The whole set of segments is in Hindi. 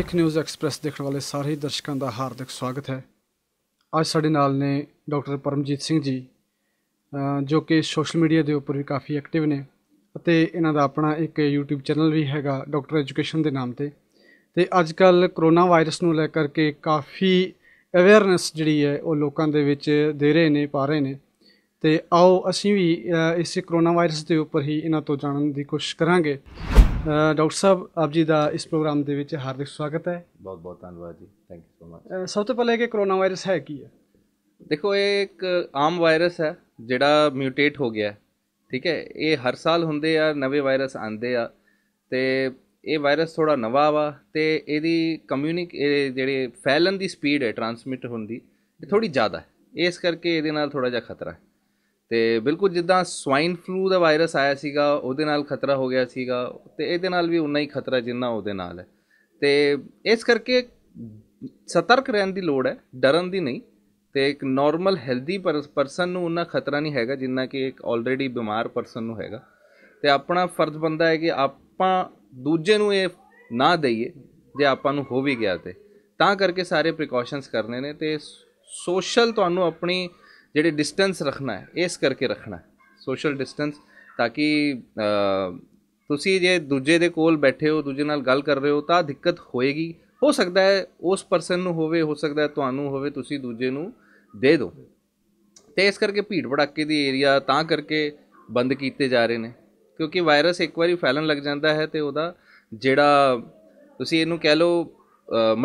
ਸਿੱਖ ਨਿਊਜ਼ ਐਕਸਪ੍ਰੈਸ ਦੇਖਣ ਵਾਲੇ ਸਾਰੇ ਦਰਸ਼ਕਾਂ ਦਾ ਹਾਰਦਿਕ ਸਵਾਗਤ ਹੈ। ਅੱਜ ਸਾਡੇ ਨਾਲ ਨੇ ਡਾਕਟਰ ਪਰਮਜੀਤ ਸਿੰਘ ਜੀ ਜੋ ਕਿ ਸੋਸ਼ਲ ਮੀਡੀਆ ਦੇ ਉੱਪਰ ਵੀ ਕਾਫੀ ਐਕਟਿਵ ਨੇ ਅਤੇ ਇਹਨਾਂ ਦਾ ਆਪਣਾ ਇੱਕ YouTube ਚੈਨਲ ਵੀ ਹੈਗਾ ਡਾਕਟਰ ਐਜੂਕੇਸ਼ਨ ਦੇ ਨਾਮ ਤੇ। ਤੇ ਅੱਜ ਕੱਲ ਕਰੋਨਾ ਵਾਇਰਸ ਨੂੰ ਲੈ ਕਰਕੇ ਕਾਫੀ ਅਵੇਅਰਨੈਸ ਜਿਹੜੀ ਹੈ ਉਹ ਲੋਕਾਂ ਦੇ ਵਿੱਚ ਦੇ ਰਹੇ ਨੇ ਪਾ ਰਹੇ ਨੇ। ਤੇ ਆਓ ਅਸੀਂ ਵੀ ਇਸ ਕਰੋਨਾ ਵਾਇਰਸ ਦੇ ਉੱਪਰ ਹੀ ਇਹਨਾਂ ਤੋਂ ਜਾਣਨ ਦੀ ਕੋਸ਼ਿश ਕਰਾਂਗੇ। डॉक्टर साहब आप जी का इस प्रोग्राम के हार्दिक स्वागत है। बहुत बहुत धन्यवाद जी, थैंक यू सो मच। सब तो पहले कि कोरोना वायरस है की है? देखो ये एक आम वायरस है जोड़ा म्यूटेट हो गया, ठीक है। ये हर साल होंगे आ नवे वायरस आते आ, तो ये वायरस थोड़ा नवा वा तो यदी कम्यूनिक जी फैलन की स्पीड है ट्रांसमिट होने की थोड़ी ज़्यादा है, इस करके ये थोड़ा जहा खतरा है। तो बिल्कुल जिदा स्वाइन फ्लू का वायरस आया सीगा उहदे नाल खतरा हो गया सीगा ते इहदे नाल भी उन्ना ही खतरा जिन्ना उहदे नाल है। तो इस करके सतर्क रहन दी लोड़ है, डरन दी नहीं। तो एक नॉर्मल हैल्दी परसन नूं उन्ना खतरा नहीं हैगा जिन्ना कि एक ऑलरेडी बीमार परसन नूं हैगा। तो अपना फर्ज बनता है कि आपां दूजे नूं ये ना दईए जे आपां नूं हो भी गया ते तां करके सारे प्रिकॉशनस करने ने। ते सोशल तुहानूं अपनी जेड़े डिस्टेंस रखना है इस करके रखना है, सोशल डिस्टेंस, ताकि तुसी जे दूजे दे कोल बैठे हो दूजे नाल गल कर रहे हो तो दिक्कत होएगी। हो सकता है उस परसन नूं होवे, हो सकता है तुहानूं होवे, तुसी दूजे नूं दे दो। तो इस करके भीड़ भड़ाके दी एरिया तां करके बंद कीते जा रहे ने क्योंकि वायरस एक बार फैलन लग जाता है तो वह जेड़ा तुसी इहनूं कह लो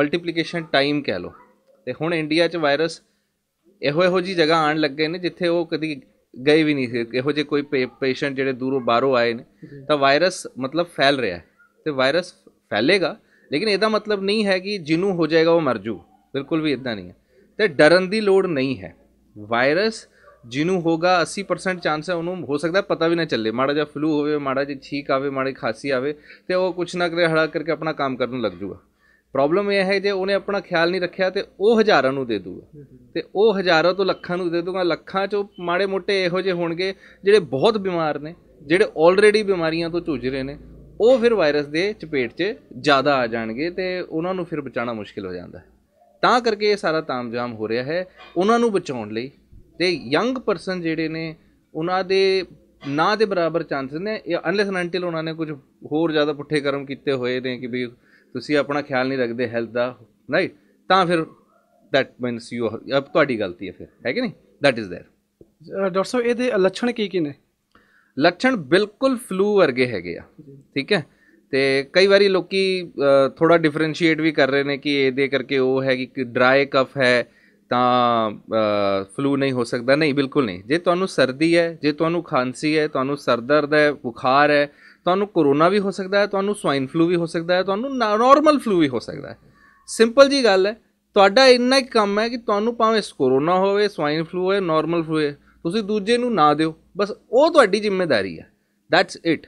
मल्टीप्लीकेशन टाइम कह लो। तो हुण इंडिया च वायरस ਇਹੋ ਜਿਹੀ ਜਗ੍ਹਾ ਆਉਣ ਲੱਗੇ ਨੇ ਜਿੱਥੇ ਉਹ ਕਦੀ ਗਏ ਵੀ ਨਹੀਂ ਸੀ। ਇਹੋ ਜਿਹੇ ਕੋਈ ਪੇਸ਼ੈਂਟ ਜਿਹੜੇ ਦੂਰੋਂ ਬਾਹਰੋਂ ਆਏ ਨੇ ਤਾਂ ਵਾਇਰਸ ਮਤਲਬ ਫੈਲ ਰਿਹਾ ਹੈ। ਤੇ ਵਾਇਰਸ ਫੈਲੇਗਾ ਲੇਕਿਨ ਇਹਦਾ ਮਤਲਬ ਨਹੀਂ ਹੈ ਕਿ ਜਿਹਨੂੰ ਹੋ ਜਾਏਗਾ ਉਹ ਮਰ ਜੂ, ਬਿਲਕੁਲ ਵੀ ਇਦਾਂ ਨਹੀਂ ਹੈ। ਤੇ ਡਰਨ ਦੀ ਲੋੜ ਨਹੀਂ ਹੈ। ਵਾਇਰਸ ਜਿਹਨੂੰ ਹੋਗਾ 80% ਚਾਂਸ ਹੈ ਉਹਨੂੰ ਹੋ ਸਕਦਾ ਪਤਾ ਵੀ ਨਾ ਚੱਲੇ, ਮਾੜਾ ਜਿਹਾ ਫਲੂ ਹੋਵੇ, ਮਾੜਾ ਜਿਹਾ ਛੀਕ ਆਵੇ, ਮਾੜੀ ਖਾਂਸੀ ਆਵੇ ਤੇ ਉਹ ਕੁਛ ਨਾ ਕਰੇ ਹੜਾ ਕਰਕੇ ਆਪਣਾ ਕੰਮ ਕਰਨ ਲੱਗ ਜੂਗਾ। प्रॉब्लम यह है जो उन्हें अपना ख्याल नहीं रखा तो वह हज़ारों को दे दूगा, तो वह हज़ारों तो लखा दे दूगा। लखा चो माड़े मोटे इहो जे होणगे जिहड़े बहुत बीमार ने, जिहड़े ऑलरेडी बीमारियां तो जूझ रहे हैं, वो फिर वायरस के चपेट च ज़्यादा आ जाएंगे तो उन्होंने फिर बचाना मुश्किल हो जाता है। तां करके ये सारा तामझाम हो रहा है उन्होंने बचाने लई। ते यंग परसन जिहड़े ने उन्हां दे ना दे बराबर चांसेस ने अनलेस एंड अंटिल उन्होंने कुछ होर ज़्यादा पुठ्ठे कर्म किए हुए ने कि भी ਤੁਸੀਂ ਆਪਣਾ ਖਿਆਲ ਨਹੀਂ ਰੱਖਦੇ ਹੈਲਥ ਦਾ, ਰਾਈਟ। ਤਾਂ ਫਿਰ ਦੈਟ ਮੀਨਸ ਯੂ ਅਬ ਤੁਹਾਡੀ ਗਲਤੀ ਹੈ ਫਿਰ, ਹੈ ਕਿ ਨਹੀਂ, ਦੈਟ ਇਜ਼ देयर। ਡਾਕਟਰ ਸਾਹਿਬ ਇਹਦੇ ਲੱਛਣ ਕੀ ਕੀ ਨੇ? ਲੱਛਣ ਬਿਲਕੁਲ ਫਲੂ ਵਰਗੇ ਹੈਗੇ ਆ, ਠੀਕ ਹੈ। ਤੇ ਕਈ ਵਾਰੀ ਲੋਕੀ ਥੋੜਾ ਡਿਫਰੈਂਸ਼ੀਏਟ ਵੀ ਕਰ ਰਹੇ ਨੇ ਕਿ ਇਹਦੇ ਕਰਕੇ ਉਹ ਹੈ ਕਿ ਡਰਾਈ ਕਫ ਹੈ ਤਾਂ ਫਲੂ ਨਹੀਂ ਹੋ ਸਕਦਾ। ਨਹੀਂ, ਬਿਲਕੁਲ ਨਹੀਂ। ਜੇ ਤੁਹਾਨੂੰ ਸਰਦੀ ਹੈ, ਜੇ ਤੁਹਾਨੂੰ ਖਾਂਸੀ ਹੈ, ਤੁਹਾਨੂੰ ਸਿਰ ਦਰਦ ਹੈ, ਬੁਖਾਰ ਹੈ, ਤੁਹਾਨੂੰ कोरोना भी हो सकता है, ਤੁਹਾਨੂੰ स्वाइन फ्लू भी हो सकता है, ਤੁਹਾਨੂੰ नॉर्मल फ्लू भी हो सकता है। सिंपल जी गल है, ਤੁਹਾਡਾ ਇੰਨਾ ਹੀ ਕੰਮ ਹੈ ਕਿ ਤੁਹਾਨੂੰ ਭਾਵੇਂ कोरोना ਹੋਵੇ, स्वाइन फ्लू ਹੋਵੇ, नॉर्मल फ्लू ਹੋਵੇ, ਤੁਸੀਂ ਦੂਜੇ ਨੂੰ ਨਾ ਦਿਓ, ਬਸ ਉਹ ਤੁਹਾਡੀ ਜ਼ਿੰਮੇਵਾਰੀ ਹੈ, ਦੈਟਸ ਇਟ।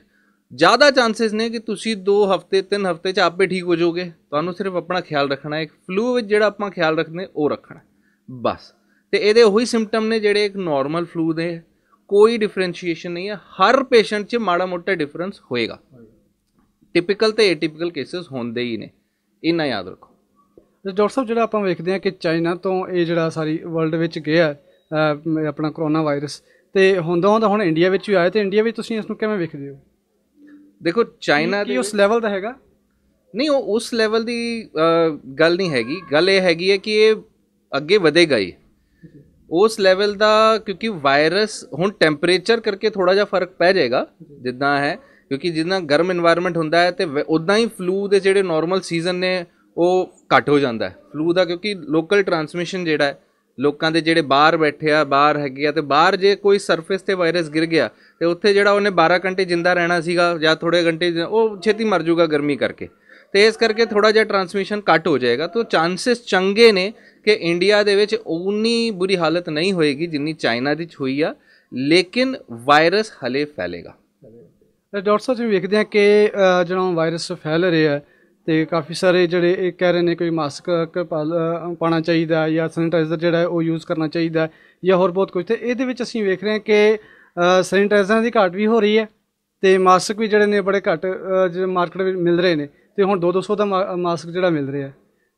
ज़्यादा ਚਾਂਸਸ ਨੇ ਕਿ ਤੁਸੀਂ 2 ਹਫ਼ਤੇ 3 ਹਫ਼ਤੇ ਚ ਆਪੇ ਠੀਕ ਹੋ ਜਾਓਗੇ। ਤੁਹਾਨੂੰ ਸਿਰਫ ਆਪਣਾ ਖਿਆਲ ਰੱਖਣਾ ਹੈ। ਇੱਕ ਫਲੂ ਵਿੱਚ ਜਿਹੜਾ ਆਪਾਂ ਖਿਆਲ ਰੱਖਦੇ ਉਹ ਰੱਖਣਾ ਬਸ। ਤੇ ਇਹਦੇ ਉਹੀ ਸਿੰਪਟਮ ਨੇ ਜਿਹੜੇ ਇੱਕ ਨੋਰਮਲ ਫਲੂ ਦੇ, कोई डिफरेंशिएशन नहीं है। हर पेशेंट से माड़ा मोटा डिफरेंस होएगा, टिपिकल तो एटिपिकल केसेस होंदे ही ने, इन्ना याद रखो। डॉक्टर साहब जो आप वेखते हैं कि चाइना तो ये जो सारी वर्ल्ड में गया अपना कोरोना वायरस तो होंदा होंदा हुण इंडिया में भी आया, तो इंडिया में तुसीं इसनूं किवें वेखदे हो? देखो चाइना की उस लैवल का हैगा नहीं, उस लैवल की गल नहीं हैगी। गल ये हैगी है कि ये अगे वधेगा ही उस लैवल का, क्योंकि वायरस हुण टैंपरेचर करके थोड़ा जा फर्क पै जाएगा जिदा है, क्योंकि जिन्ना गर्म इन्वायरमेंट होंदा है तो उदा ही फ्लू के जोड़े नॉर्मल सीजन ने वो घट हो जाता है फ्लू का, क्योंकि लोकल ट्रांसमिशन जोड़ा है लोगों के जोड़े बाहर बैठे आ बाहर है, तो बाहर जे कोई सरफेस से वायरस गिर गया तो उत्थे जोड़ा उन्हें 12 घंटे जिंदा रहना सीगा या थोड़े घंटे वो छेती मर जूगा गर्मी करके। तो इस करके थोड़ा जहा ट्रांसमिशन घट हो जाएगा। तो चांसेस चंगे ने कि इंडिया दे विच उन्नी बुरी हालत नहीं होएगी जिन्नी चाइना दी हुई आ, लेकिन वायरस हले फैलेगा। डॉक्टर साहब जी वेखदे हैं कि जो वायरस फैल रहा है तो काफ़ी सारे जोड़े कह रहे हैं कोई मास्क पाना चाहिए या सैनिटाइजर जो यूज़ करना चाहिए या होर बहुत कुछ, तो ये असीं वेख रहे हैं कि सैनिटाइजर की घाट भी हो रही है तो मास्क भी जोड़े ने बड़े घट मार्केट में मिल रहे हैं। ਤੇ ਹੁਣ 200 ਦਾ ਮਾਸਕ ਜਿਹੜਾ ਮਿਲ ਰਿਹਾ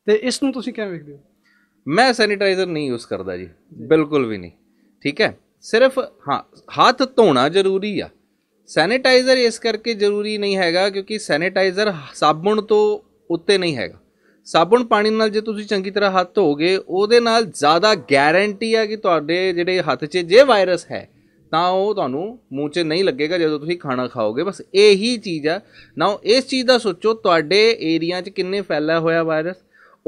ਤੇ ਇਸ ਨੂੰ ਤੁਸੀਂ ਕਿਵੇਂ ਵੇਖਦੇ ਹੋ? मैं सैनिटाइजर नहीं यूज़ करता जी, बिल्कुल भी नहीं, ठीक है। सिर्फ हाँ हाथ धोना जरूरी आ, सैनिटाइजर इस करके जरूरी नहीं हैगा क्योंकि सैनिटाइजर साबुण तो उत्ते नहीं हैगा। साबुण पानी नाल जे तुसी चंगी तरह हाथ धोगे उहदे नाल ज़्यादा गारंटी है कि तुहाडे जिहड़े हथ 'च जे वायरस है तां ओह तुहानूं मूँह 'च नहीं लगेगा जदों तुसी खाना खाओगे। बस यही चीज़ आ ना, इस चीज़ का सोचो तुहाडे एरिया 'च किन्ने फैलिया होया वायरस,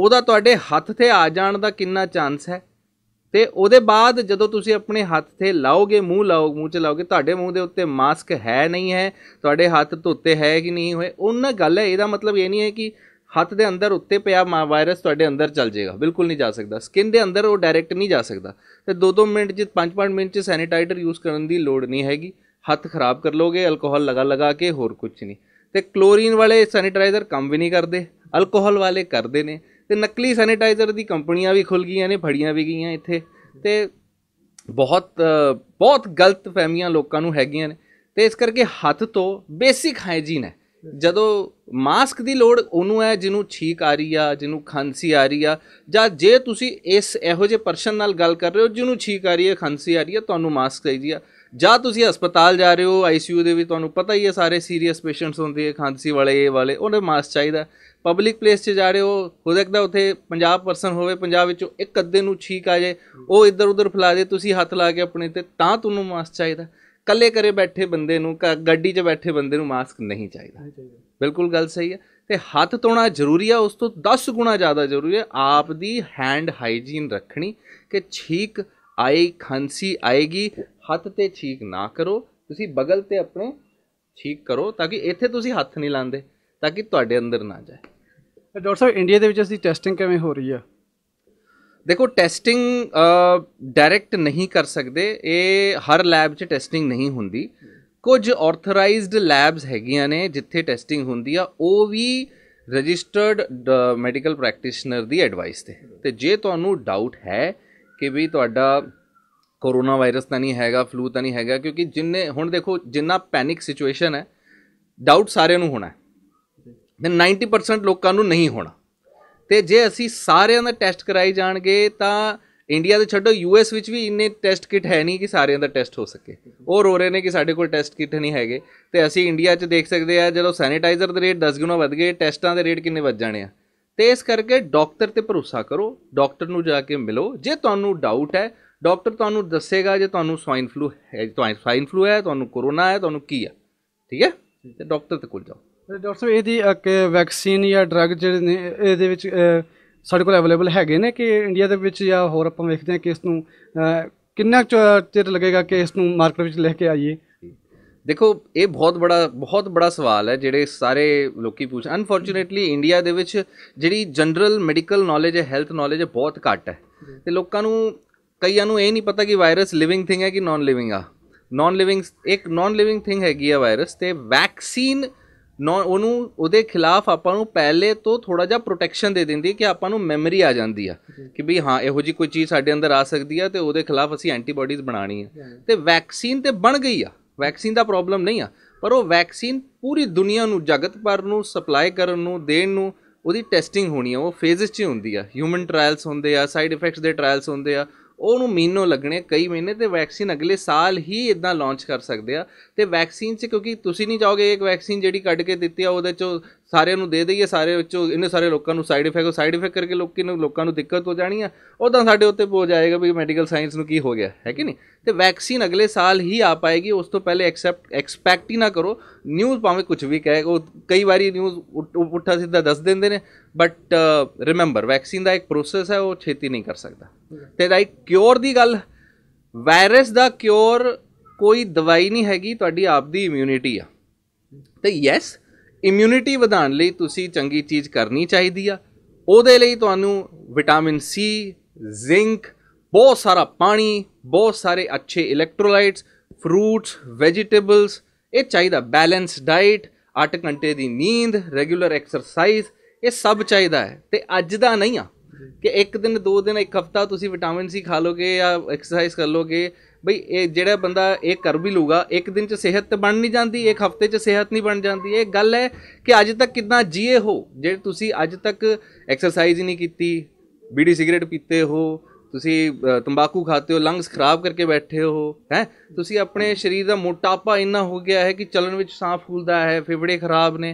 ਉਹਦਾ ਤੁਹਾਡੇ ਹੱਥ ਤੇ ਆ ਜਾਣ ਦਾ ਕਿੰਨਾ ਚਾਂਸ ਹੈ ਤੇ ਉਹਦੇ ਬਾਅਦ ਜਦੋਂ ਤੁਸੀਂ ਆਪਣੇ ਹੱਥ ਤੇ ਲਾਓਗੇ, ਮੂੰਹ 'ਚ ਲਾਓਗੇ, ਤੁਹਾਡੇ ਮੂੰਹ ਦੇ ਉੱਤੇ ਮਾਸਕ ਹੈ ਨਹੀਂ ਹੈ, ਤੁਹਾਡੇ ਹੱਥ ਧੋਤੇ ਹੈ ਕਿ ਨਹੀਂ ਹੋਏ, ਉਹਨਾਂ ਗੱਲ ਹੈ। ਇਹਦਾ ਮਤਲਬ ਇਹ ਨਹੀਂ ਹੈ ਕਿ ਹੱਥ ਦੇ ਅੰਦਰ ਉੱਤੇ ਪਿਆ ਵਾਇਰਸ ਤੁਹਾਡੇ ਅੰਦਰ ਚੱਲ ਜਾਏਗਾ, ਬਿਲਕੁਲ ਨਹੀਂ ਜਾ ਸਕਦਾ। ਸਕਿਨ ਦੇ ਅੰਦਰ ਉਹ ਡਾਇਰੈਕਟ ਨਹੀਂ ਜਾ ਸਕਦਾ ਤੇ 2-2 ਮਿੰਟ 'ਚ 5-5 ਮਿੰਟ 'ਚ ਸੈਨੀਟਾਈਜ਼ਰ ਯੂਜ਼ ਕਰਨ ਦੀ ਲੋੜ ਨਹੀਂ ਹੈਗੀ। ਹੱਥ ਖਰਾਬ ਕਰ ਲੋਗੇ ਅਲਕੋਹਲ ਲਗਾ ਕੇ, ਹੋਰ ਕੁਝ ਨਹੀਂ। ਤੇ ਕਲੋਰੀਨ ਵਾਲੇ ਸੈਨੀਟਾਈਜ਼ਰ ਕੰਮ ਵੀ ਨਹੀਂ ਕਰਦੇ, ਅਲਕੋਹਲ ਵਾਲੇ ਕਰਦੇ ਨੇ। तो नकली सैनिटाइज़र की कंपनियां भी खुल गई ने, फड़िया भी गई इत्थे ते बहुत गलत फहमियां लोगों नूं हैगियां ने। तो इस करके हथ तो बेसिक हाइजीन है, जदों मास्क की लोड़ उन्होंने है जिन्होंने छीक आ रही है, जिन्होंने खांसी आ रही है, या जे तुसी इस इहो जे परसन नाल गल कर रहे हो जिन्होंने छीक आ रही है, खांसी आ रही है, तुहानूं मास्क चाहिए है। ਜਾਂ ਤੁਸੀਂ ਹਸਪਤਾਲ ਜਾ ਰਹੇ ਹੋ, ICU ਦੇ ਵੀ ਤੁਹਾਨੂੰ ਪਤਾ ਹੀ ਹੈ ਸਾਰੇ ਸੀਰੀਅਸ ਪੇਸ਼ੈਂਟਸ ਹੁੰਦੇ ਹੈ, ਖਾਂਸੀ ਵਾਲੇ ਇਹ ਵਾਲੇ, ਉਹਨੇ ਮਾਸਕ ਚਾਹੀਦਾ। ਪਬਲਿਕ ਪਲੇਸ 'ਚ ਜਾ ਰਹੇ ਹੋ ਸਕਦਾ ਉੱਥੇ 50% ਹੋਵੇ, 50 ਵਿੱਚੋਂ ਇੱਕ ਅੱਧੇ ਨੂੰ ਛੀਕ ਆ ਜਾਏ, ਉਹ ਇੱਧਰ ਉੱਧਰ ਫੈਲਾ ਦੇ, ਤੁਸੀਂ ਹੱਥ ਲਾ ਕੇ ਆਪਣੇ ਤੇ, ਤਾਂ ਤੁਹਾਨੂੰ ਮਾਸਕ ਚਾਹੀਦਾ। ਇਕੱਲੇ ਘਰੇ ਬੈਠੇ ਬੰਦੇ ਨੂੰ, ਗੱਡੀ 'ਚ ਬੈਠੇ ਬੰਦੇ ਨੂੰ ਮਾਸਕ ਨਹੀਂ ਚਾਹੀਦਾ। ਬਿਲਕੁਲ ਗੱਲ ਸਹੀ ਹੈ। ਤੇ ਹੱਥ ਧੋਣਾ ਜ਼ਰੂਰੀ ਆ, ਉਸ ਤੋਂ 10 ਗੁਣਾ ਜ਼ਿਆਦਾ ਜ਼ਰੂਰੀ ਹੈ ਆਪ ਦੀ ਹੈਂਡ ਹਾਈਜੀਨ ਰੱਖਣੀ ਕਿ ਛੀਕ आई, खांसी आएगी, हथ ते छीक ना करो, तुसी बगल ते अपने छीक करो ताकि इत्थे तुसी हथ नहीं लांदे ताकि तुहाडे अंदर ना जाए। डॉक्टर साहब इंडिया दे विच असदी टेस्टिंग किवें हो रही है? देखो टेस्टिंग डायरैक्ट नहीं कर सकते, ये हर लैब 'च टेस्टिंग नहीं हुंदी, कुछ ऑथराइज्ड लैब्स हैगियां ने जिथे टेस्टिंग हुंदी आ, वो भी रजिस्टर्ड मैडिकल प्रैक्टिशनर दी एडवाइस ते। जे तुहानूं डाउट है कि भी तुहाडा कोरोना वायरस तो नहीं हैगा, फ्लू तो नहीं हैगा, क्योंकि जिन्ने हुण देखो जिन्ना पैनिक सिचुएशन है, डाउट सारे नूं होना है, 90% लोगों नूं नहीं होना। तो जे असी सारे दा टैसट कराई जाणगे तां इंडिया तो छड्डो US विच भी इन्ने टैसट किट है नहीं कि सारे दा टैसट हो सके। और रो रहे हैं कि साढ़े कोल टैसट किट नहीं हैगे ते असी इंडिया च देख सकते हैं जो सैनिटाइजर दे रेट 10 गुणा वध गए, टैसटां दे रेट किन्ने वध जाणे आ। तो इस करके डॉक्टर ते भरोसा करो, डॉक्टर नूं जाके मिलो जे तुहानूं डाउट है, डॉक्टर तुहानूं दसेगा जे तुहानूं स्वाइन फ्लू है, तुहानूं कोरोना है, तुहानूं की है, ठीक है। तो डॉक्टर ते कोल जाओ। डॉक्टर साहब इहदी वैक्सीन या ड्रग जिहड़े ने इहदे विच साडे कोल अवेलेबल हैगे ने कि इंडिया दे विच या होर आपां वेखदे हां कि इस नूं किन्ना चिर लगेगा कि इस नूं मार्केट विच ले के आइए? देखो ये बहुत बड़ा सवाल है जिहड़े सारे लोग पूछ। अनफॉर्चुनेटली इंडिया दे विच जिहड़ी जनरल मैडिकल नॉलेज है, हैल्थ नॉलेज है, बहुत घट है। तो लोगों को कईयां नूं ये नहीं पता कि वायरस लिविंग थिंग है कि नॉन लिविंग थिंग हैगी है वायरस। तो वैक्सीन ਉਹਦੇ खिलाफ ਆਪਾਂ ਨੂੰ पहले तो थोड़ा जा प्रोटैक्शन दे ਦਿੰਦੀ कि ਆਪਾਂ ਨੂੰ ਮੈਮਰੀ आ ਜਾਂਦੀ ਆ कि भी हाँ ਇਹੋ ਜੀ ਕੋਈ ਚੀਜ਼ ਸਾਡੇ ਅੰਦਰ ਆ ਸਕਦੀ ਆ ਤੇ ਉਹਦੇ ਖਿਲਾਫ ਅਸੀਂ ਐਂਟੀਬਾਡੀਜ਼ ਬਣਾਣੀ ਆ। ਤੇ वैक्सीन तो बन गई आ, वैक्सीन का प्रॉब्लम नहीं आ, पर वो वैक्सीन पूरी दुनिया नू, जगत भर नू सप्लाई करन नू, देन नू, उहदी टेस्टिंग होनी है। वो फेजेस च हुंदी आ, ह्यूमन ट्रायल्स होंदे आ, साइड इफेक्ट्स दे ट्रायल्स होंदे आ, उहनू महीनों लगने, कई महीने। तो वैक्सीन अगले साल ही इदां लॉन्च कर सकदे आ। तो वैक्सीन च क्योंकि तुसीं नहीं चाहोगे एक वैक्सीन जिहड़ी कढ के दित्ती आ उहदे चों सारे नू दे दईए, सारे विचों इन्ने सारे लोकां नू साइड इफेक्ट करके लोकां नू दिक्कत हो जानी है, उदां साडे उत्ते हो जाएगा भी मैडिकल साइंस नू की हो गया है कि नहीं। तो वैक्सीन अगले साल ही आ पाएगी, उस तो पहले एक्सपैक्ट ही ना करो। न्यूज़ भावें कुछ भी कहे, कई बारी न्यूज़ उठा सीधा दस देंदे ने, बट रिमेंबर वैक्सीन का एक प्रोसेस है, वो छेती नहीं कर सकता। तो लाइक क्योर की गल, वायरस का क्योर कोई दवाई नहीं हैगी, तुहाडी आपदी इम्यूनिटी आ। तो यस इम्यूनिटी वधाउण लई तुसी चंगी चीज़ करनी चाहिदी आ, उहदे लई तुहानूं विटामिन सी, जिंक, बहुत सारा पानी, बहुत सारे अच्छे इलैक्ट्रोलाइट्स, फ्रूट्स, वैजिटेबल्स, ये चाहिए, बैलेंस डाइट, 8 घंटे की नींद, रेगूलर एक्सरसाइज, ये सब चाहिए है। तो अज का नहीं आ कि एक दिन, 2 दिन, एक हफ्ता तुसी विटामिन सी खा लोगे या एक्सरसाइज कर लोगे बई जेड़ा बंदा ये कर भी लूगा एक दिन च सेहत तो बन नहीं जाती, एक हफ्ते च सेहत नहीं बन जाती। ये गल है कि अज तक कितना जिए हो, जे तुसी अज तक एक्सरसाइज ही नहीं की, बीड़ी सिगरेट पीते हो, तुसी तंबाकू खाते हो, लंग्स खराब करके बैठे हो, हैं तुसी अपने शरीर का मोटापा इन्ना हो गया है कि चलन में साह फूलता है, फेफड़े खराब ने,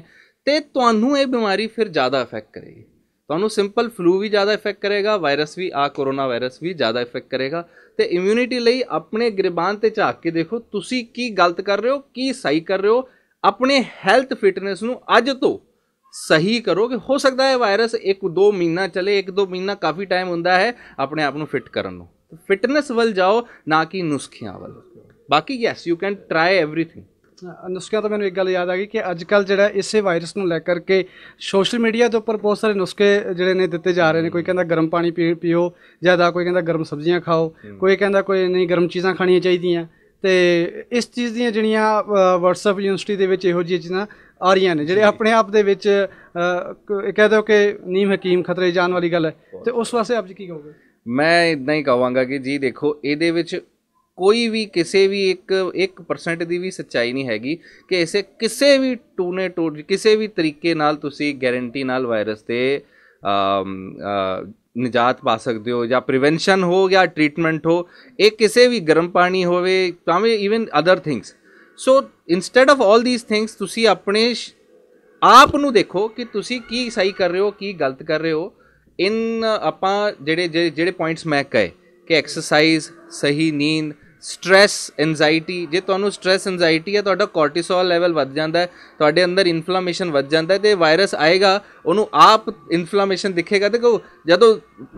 तो तुहानू ये बीमारी फिर ज़्यादा इफेक्ट करेगी। तो सिंपल फ्लू भी ज़्यादा इफेक्ट करेगा, वायरस भी आ कोरोना वायरस भी ज़्यादा इफेक्ट करेगा। तो इम्यूनिटी लई अपने गिरबान ते झाक के देखो तुसी की गलत कर रहे हो, की सही कर रहे हो, अपने हैल्थ फिटनेस नू अज तो सही करो कि हो सकता है वायरस एक दो महीना चले, एक दो महीना काफ़ी टाइम हुंदा है अपने आप नू फिट करन नू। फिटनेस वल जाओ ना कि नुस्खियां वल। बाकी yes you can try everything. नुस्खा तो मैंने एक गल याद आ गई कि अजकल जो इस वायरस को लैकर के सोशल मीडिया के उपर बहुत सारे नुस्खे जोड़े ने दिते जा रहे हैं। कोई कहता गर्म पानी पियो ज़्यादा, कोई कहता गर्म सब्जियां खाओ, कोई कहता कोई नहीं गर्म चीज़ा खानिया चाहिए। तो इस चीज़ दी जड़ियाँ व्हाट्सएप यूनिवर्सिटी के विच इहो जिही चीज़ां आ रही ने, जो अपने आप के कह दो कि नीम हकीम खतरे जान वाली गल है। तो उस वास्ते आप जी की कहोगे? मैं इदा ही कहांगा कि जी देखो ये कोई भी किसी भी एक परसेंट की भी सच्चाई नहीं हैगी कि इसे किसी भी टूने टोट किसी भी तरीके नाल तुसी गारंटी नाल वायरस से निजात पा सकते हो, या प्रिवेंशन हो या ट्रीटमेंट हो, ये किसी भी गर्म पानी होवे भावें even other things. So instead of all these things तुसी अपने आप नू देखो कि तुसी की सही कर रहे हो की गलत कर रहे हो। इन आपां जेड़े पॉइंट्स मैं कहे कि एक्सरसाइज, सही नींद, स्ट्रैस, एनजाइटी, जे तुहानू स्ट्रैस एनजाइटी है तुहाडा कोर्टिसोल लेवल वध जांदा है, तुहाडे अंदर इन्फ्लामेशन वध जांदा है, तो वायरस आएगा उन्होंने आप इन्फ्लामेशन दिखेगा। तो जदों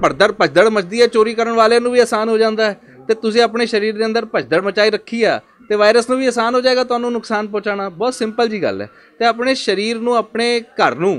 भड़दड़ भजदड़ मचदी है चोरी करन वाले नू भी आसान हो जाता है, तो तुसीं अपने शरीर के अंदर भजदड़ मचाई रखी है तो वायरस नू भी आसान हो जाएगा तुहानू नुकसान पहुँचाना। बहुत सिंपल जी गल है। तो अपने शरीर नू अपने घर नू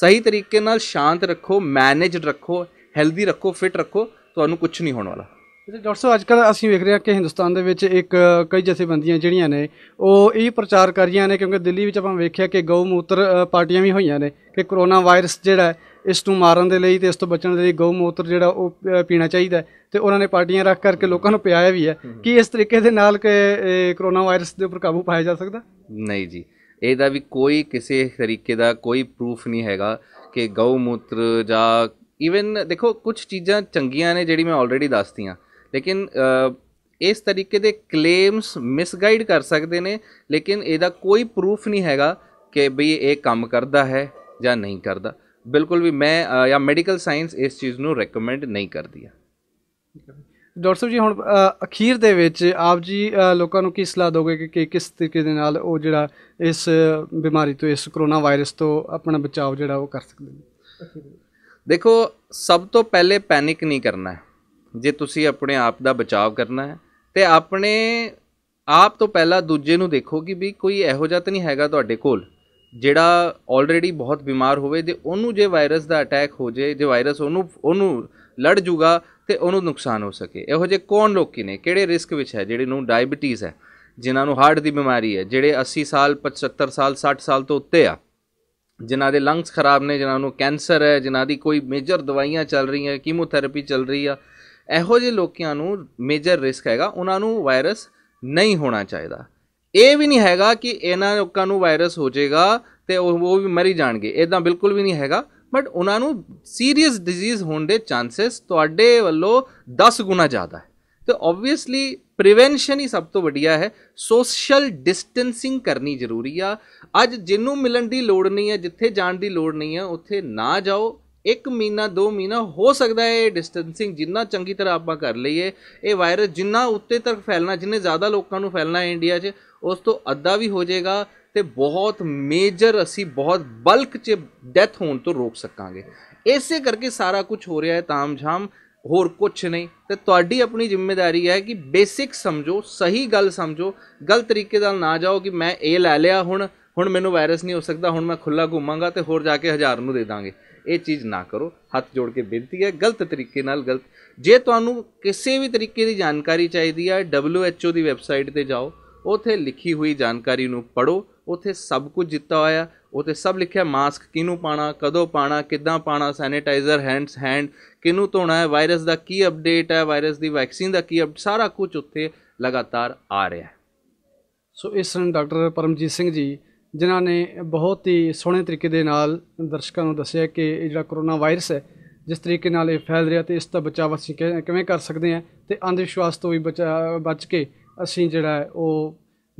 सही तरीके नाल शांत रखो, मैनेज रखो, हैल्दी रखो, फिट रखो, तुहानू कुछ नहीं होने वाला। डॉक्टर साहब अजकल असीं वेख रहे हैं कि हिंदुस्तान दे विच एक कई जथेबंदियां जिहड़ियां ने ओह यही प्रचार कर रही ने, क्योंकि दिल्ली विच आपां वेखिया कि गौमूत्र पार्टियां भी होईयां ने कि कोरोना वायरस जिहड़ा इस नूं मारन दे लई ते इस तों बचण दे लई गौमूत्र जिहड़ा ओह पीना चाहिदा है, ते उन्होंने पार्टियां रख करके लोगों को पियाया भी है। कि इस तरीके दे नाल कि कोरोना वायरस दे उपर काबू पाया जा सकदा? नहीं जी, इहदा भी कोई किसी तरीके का कोई प्रूफ नहीं हैगा कि गौमूत्र जां ईवन देखो कुछ चीज़ां चंगियां ने जिहड़ी मैं ऑलरेडी दसतीआं, लेकिन इस तरीके के क्लेम्स मिसगाइड कर सकते हैं, लेकिन इसका कोई प्रूफ नहीं हैगा कि बई ये काम करता है या नहीं करता। बिल्कुल भी मैं या मेडिकल साइंस इस चीज़ को रिकमेंड नहीं करती है। डॉक्टर साहब जी हुण अखीर दे विच आप जी लोगों को की सलाह दोगे कि किस तरीके दे नाल वो जिहड़ा इस बीमारी तो इस कोरोना वायरस तो अपना बचाव जिहड़ा वो कर सकते हैं? देखो सब तो पहले पैनिक नहीं करना है। जे तुसी अपने आप का बचाव करना है तो अपने आप तो पहला दूजे नू देखो कि भी कोई इहो जिहा तां नहीं हैगा तुहाडे कोल जिहड़ा ऑलरेडी बहुत बीमार होवे, जे उहनू जे वायरस का अटैक हो जाए, जे वायरस उहनू लड़ जूगा तो उहनू नुकसान हो सके। इहो जे कौन लोग ने किहड़े रिस्क विच है, जिहड़े नू डायबिटीज़ है, जिन्हां नू हार्ट की बीमारी है, जिहड़े 80 साल 75 साल 60 साल तो उत्ते आ, जिन्हां दे लंग्स खराब ने, जिन्हां नू कैंसर है, जिन्हां दी कोई मेजर दवाइयां चल रही हैं, कीमोथेरेपी चल रही है, इहो जे लोकां नू मेजर रिस्क हैगा उन्हां नू वायरस नहीं होना चाहिदा। ये भी नहीं हैगा कि इन्हां लोकां नू वायरस हो जाएगा तो वो भी मरी जाणगे, इदां बिल्कुल भी नहीं हैगा। बट उन्हां नू सीरीयस डिजीज़ होने दे चांसेस तुहाडे वल्लों 10 गुना ज़्यादा है। तो ओबवियसली प्रिवेंशन ही सब तो वड्डिया है। सोशल डिस्टेंसिंग करनी जरूरी आ। अज जिन्नू मिलन की लोड़ नहीं है, जिथे जाण की लोड़ नहीं है, उत्थे ना जाओ। 1 महीना 2 महीना हो सकता है डिस्टेंसिंग जिन्ना चंगी तरह आप कर लीए, ये वायरस जिन्ना उत्ते तक फैलना, जिन्ने ज़्यादा लोगों को फैलना है इंडिया 'च उस तो अद्धा भी हो जाएगा, तो बहुत मेजर असी बहुत बल्क 'च डैथ होने तो रोक सकांगे। इसे करके सारा कुछ हो रहा है ताम झाम, होर कुछ नहीं। तो तुहाडी अपनी जिम्मेदारी है कि बेसिक समझो, सही गल समझो, गलत तरीके नाल ना जाओ कि मैं ये लै लिया हुण मैनू वायरस नहीं हो सकता, हुण मैं खुला घूमांगा तो होर जाके 1000 नूं दे दांगे। ये चीज़ ना करो, हाथ जोड़ के बेनती है। गलत तरीके नाल गलत। जे तुहानू किसी भी तरीके की जानकारी चाहिदी है WHO की वैबसाइट पर जाओ, उत्थे लिखी हुई जानकारी नू पढ़ो, उत्थे सब कुछ दिता होया, उत्थे सब लिखिया मास्क किनू पाना, कदों पाना, किदां पाना, सैनिटाइजर हैंड किनू धोना है, वायरस का की अपडेट है, वायरस की वैक्सीन का की अपडेट, सारा कुछ उत्थे लगातार आ रहा है। सो इस डॉक्टर परमजीत सिंह जी जिन्हां ने बहुत ही सोहने तरीके दे नाल दर्शकों को दस्सिया कि जिहड़ा कोरोना वायरस है जिस तरीके नाल फैल रहा तो इसका बचाव असीं किवें कर सकते हैं, तो अंधविश्वास तो भी बच के असीं जिहड़ा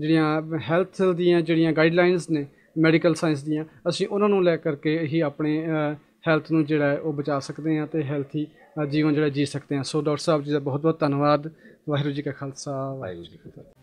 जिहड़ियां हैल्थ दीयां जिहड़ियां गाइडलाइनस ने मैडिकल साइंस दीयां असीं उहनां नूं लै करके ही अपने हैल्थ नूं जिहड़ा ओह बचा सकते हैं तो हैल्थी जीवन जिहड़ा जी सकते हैं। सो डॉक्टर साहब जी का बहुत बहुत धन्यवाद। वाहिगुरू जी का खालसा वाहिगुरू जी की फतेह।